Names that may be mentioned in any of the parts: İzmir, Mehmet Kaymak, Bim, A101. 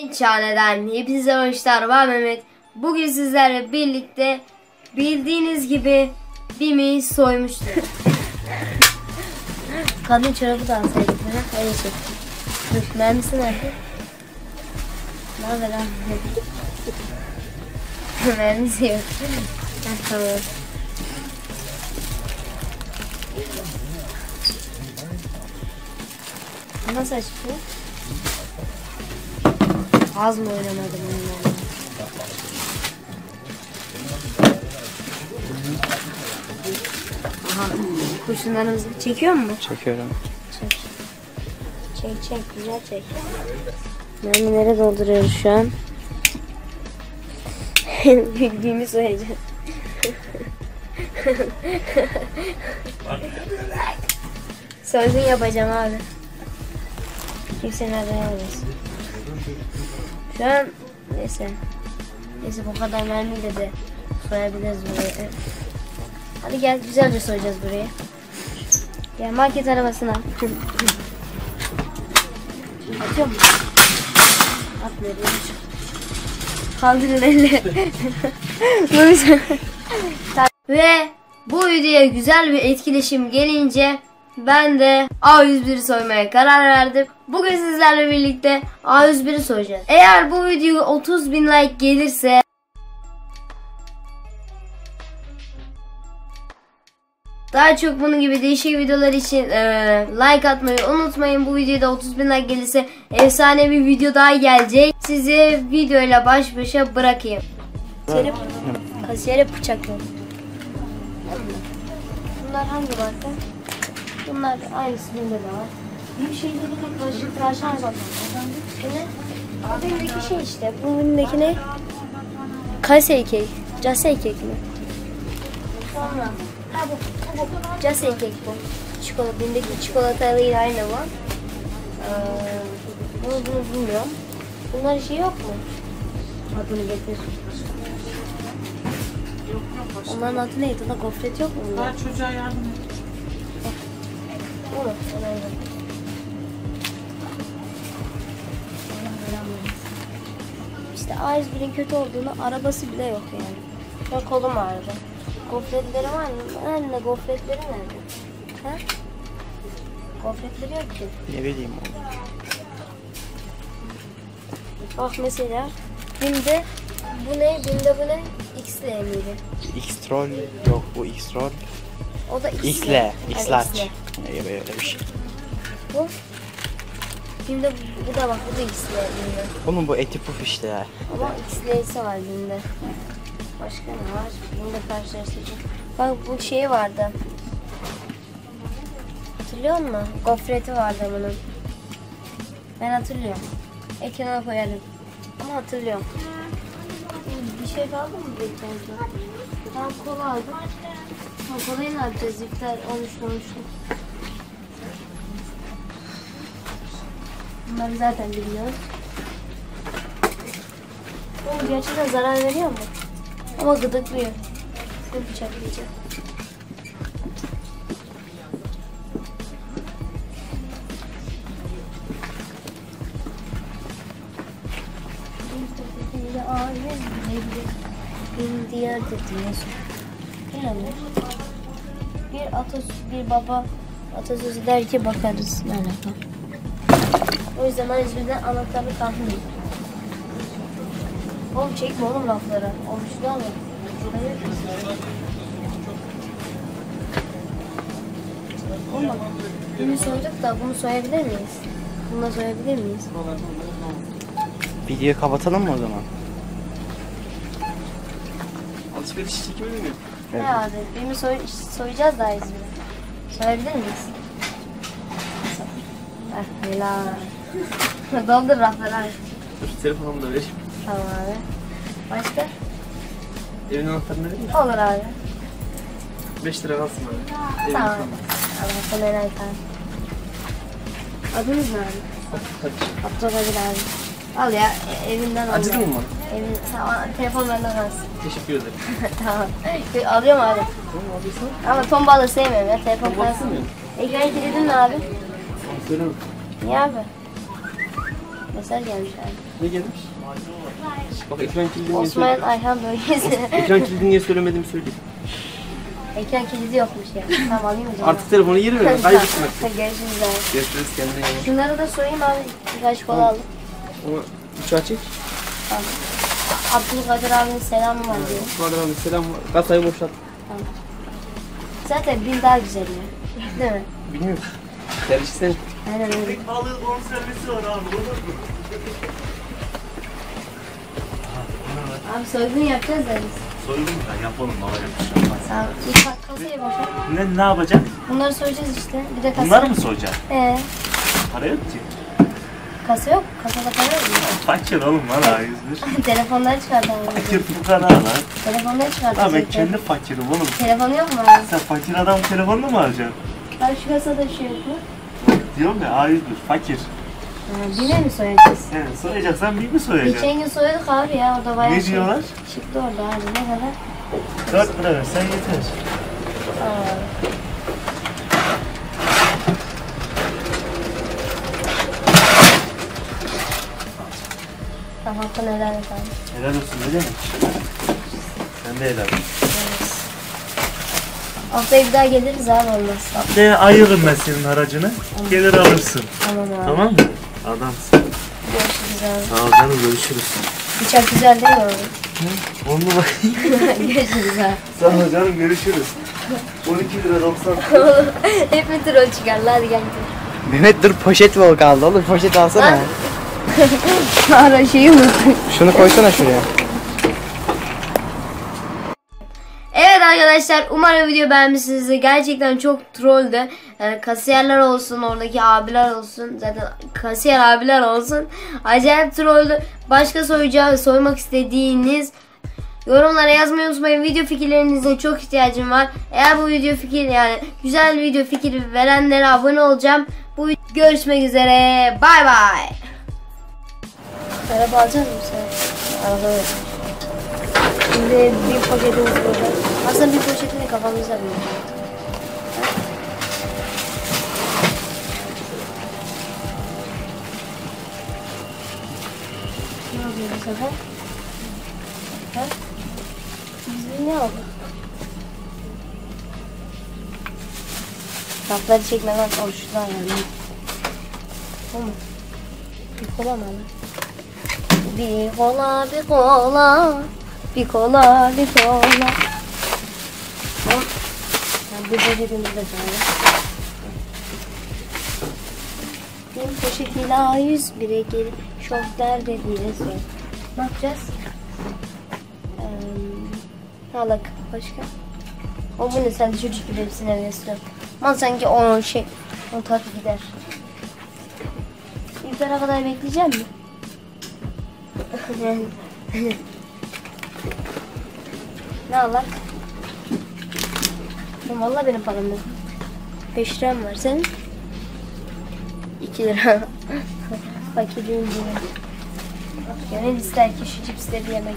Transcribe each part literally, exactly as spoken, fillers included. Genc Hane'den hepinize hoşlar. Ben Mehmet. Bugün sizlerle birlikte bildiğiniz gibi Bim'i soymuştu. Kadın çorabı da alsaydı. Öyle çektim. Dur, mermisi nerede? Ne haber abi? Mermisi yok. Tamam. Nasıl açıyor? Az mı oynamadım onunla? Aha, kurşunlarımızı çekiyor mu? Çekiyorum. Çek. Çek çek, güzel çek. Mermileri dolduruyoruz şu an. Bildiğimi söyleyeceğim. Sözün yapacağım abi. Kimsenin adını alıyorsun. Şu an neyse. Neyse bu kadar mermiyle de soyabiliriz burayı. Hadi gel, güzelce soyacağız burayı. Gel market arabasına. Atıyor mu? Atmıyor. Kaldırın elleri. Ve bu videoya güzel bir etkileşim gelince ben de A yüz bir'i soymaya karar verdim. Bugün sizlerle birlikte A yüz bir'i soyacağız. Eğer bu videoya otuz bin like gelirse daha çok bunun gibi değişik videolar için e, like atmayı unutmayın. Bu videoda otuz bin like gelirse efsane bir video daha gelecek. Sizi videoyla baş başa bırakayım. Kasiyere bıçak yok. Bunlar hangi marka? Bunlar aynısı, bunda da var. Bir şey durduk başlık tıraşan zaten. Abimdeki şey işte. Bunundaki ne? Kase kek. Case kek mi? Sonra. Ha bu. bu. Case kek bu. Çikolata. Bundaki çikolatalı ile aynı var. Ee, bunu, bunu bilmiyorum. Bunlar şey yok mu? Adını getir. Onların adı neydi? Ona gofret yok mu? Bunlar çocuğa yardım et. Olur. İşte A yüz bir'in kötü olduğunu, arabası bile yok yani. Ben kolum ağrıdı. Gofretleri var mı? Anne gofretleri nerede? He? Gofretleri yok ki. Ne bileyim oğlum. Bak mesela Bim'de bu ne? Bim'de bu ne? X'le miydi? X-Troll yok, bu X-Troll. O da X'le. X'larç. Ne böyle bir şey. Bu? Şimdi bu, bu da bak, bu da X'le. Bunun bu eti puf işte ya. Ama X'lesi var bunda. Başka ne var? Bunda karşılaştıracağım. Bak bu şey vardı. Hatırlıyor musun? Gofreti vardı bunun. Ben hatırlıyorum. Ekran'a koyalım. Ama hatırlıyorum. Bir şey kaldı mı? Tamam, kola aldım. Kolayı ne yapacağız? İftar olmuş olmuş. Bunları zaten biliyoruz. O gerçekten zarar veriyor mu? Ama gıdıklıyor. Seni bıçaklayacağım. Bir diğer dediğiniz. Bir atasözü, bir baba atasözü der ki bakarız. Ne alaka? O yüzden ben yüzümden anahtarı tahmin ediyorum. Oğlum çekme oğlum lafları. Olmuştu ama. Oğlum bak. Bunu soyduk da bunu soyabilir miyiz? Bunu soyabilir miyiz? Videoyu kapatalım mı o zaman? Alışveriş çekimi mi? Evet. Ne abi? Bim'i soy soyacağız daha İzmir'i. Soyabilir miyiz? Ah helal. Doldur rafları abi. Dur telefonumu da vereyim. Tamam abi. Başka? Evin anahtarını vereyim mi? Olur abi. beş lira kalsın abi. Tamam. Tamam. Allah'tan helal abi. Adınız ne abi? Abdülkadir abi. Al ya evinden al. Acıdı mı? Evin, tamam, telefon benden kalsın. Teşekkür ederim. Tamam. Alıyorum abi. Tamam alıyorsun. Ama ton bağları sevmiyorum ya. Telefon kalsın. Ekranı kilitledin mi abi? Söyle. Niye abi? Mesaj gelmiş abi. Ne gelmiş? Bak ekran kilidi niye Osman söyledim? Ayhan bölgesi. Ekran kilidi niye söylemedim söyleyeyim. Ekran kilidi yokmuş yani. Tamam alayım hocam. Artık telefonu yeri veriyorum. Kaybetmek. Görüşürüz abi. Görüşürüz kendine gelin. Şunları da sorayım abi. Birkaç kola aldım. Ama uçağı çek. Tamam. Abdülkadir abinin selamı var diyor. Abdülkadir abinin selamı var. Kasayı boşalt. Tamam. Zaten bin daha güzel ya. Değil mi? Bilmiyorum. Tercihsen. Aynen öyle. Tek bağlı doğum servisi var abi. Olur mu? Abi soygun yapacağız da biz. Soygun ben yapalım. Sağ ol. İlk kasayı boşalt. Ne, ne yapacak? Bunları soyacağız işte. Bir de kasayı. Bunları mı soyacak? Ee. Para yok ki. Kasa yok. Kasada para yok mu? Fakir oğlum bana yüz bir. Telefonları çıkardım. Fakir fukara lan. Telefonları çıkardım. Lan ben kendi fakirim oğlum. Telefonu yok mu abi? Sen fakir adam telefonunu mu alacaksın? Ben şu kasada şu yok mu? Diyorum ya A yüz bir fakir. Ha, birine mi soyacağız? Evet soyacaksan bir mi soyacaksın? Geçen gün soyadık abi ya o da bayağı. Ne şey, diyorlar? Çıktı orada abi ne kadar? dört lira ver sen yeter. Aa. Tamam, hakkını helal et abi. Helal olsun öyle mi? Sen de helal olsun. Evet. Haftaya bir daha geliriz abi olmaz. Haftaya ayırırım ben senin haracını. Tamam. Gelir alırsın. Tamam abi. Tamam mı? Adamsın. Görüşürüz abi. Sağ ol canım görüşürüz. Bıçak güzel değil mi abi? Onu bakayım. Görüşürüz abi. Sağ ol canım görüşürüz. on iki lira doksan. Hep bir troll çıkarlı hadi gel. Mehmet dur poşet bol kaldı oğlum poşet alsana. Lan. Ara şeyi unuttum. Şunu koysana şuraya. Evet arkadaşlar umarım video beğenmişsinizdir. Gerçekten çok trolldü. Yani kasiyerler olsun, oradaki abiler olsun. Zaten kasiyer abiler olsun. Acayip trolldü. Başka soyacağı, soymak istediğiniz yorumlara yazmayı unutmayın. Video fikirlerinize çok ihtiyacım var. Eğer bu video fikir yani güzel video fikri verenlere abone olacağım. Bu görüşmek üzere. Bay bay. Araba alacağız mı sen? Araba yok. Şimdi bir paketimiz burada. Aslında bir poşetini kafamızda bile. Ne yapıyor bu sefer? Ha? Biz ne aldık? Kapları çekmeden oluştular yani. Bu mu? Bir kola mı? Bir kola, bir kola, bir kola, bir kola. Oh. Bir poşetimizde kaldı. Bir poşetiyle A yüz bire gelip şortlar dediğine sor. Ne yapacağız? Ee, halak başka. O bunu sen de çocuk gibi hepsini evine sürüyorum. Ama sanki o şey, o tadı gider. İftara kadar bekleyeceğim mi? Ne alak? Vallahi benim param yok. beş liram var senin. iki lira. Fakirliğim diye. Gönül ister ki şu cipsleri yemek.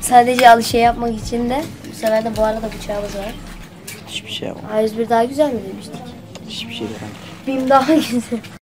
Sadece al şey yapmak için de bu sefer de bu arada bıçağımız var. Hiçbir şey yapmam. A yüz bir daha güzel mi demiştik? Hiçbir şey değil. Bim daha güzel.